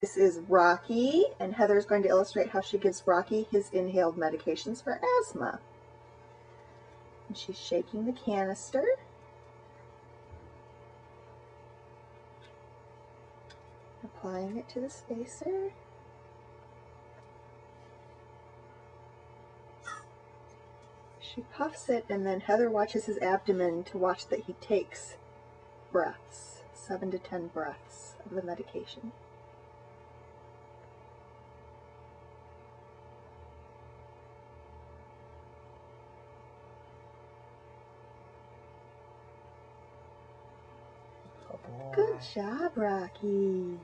This is Rocky, and Heather's going to illustrate how she gives Rocky his inhaled medications for asthma. And she's shaking the canister. Applying it to the spacer. She puffs it, and then Heather watches his abdomen to watch that he takes breaths, 7 to 10 breaths of the medication. Good job, Rocky.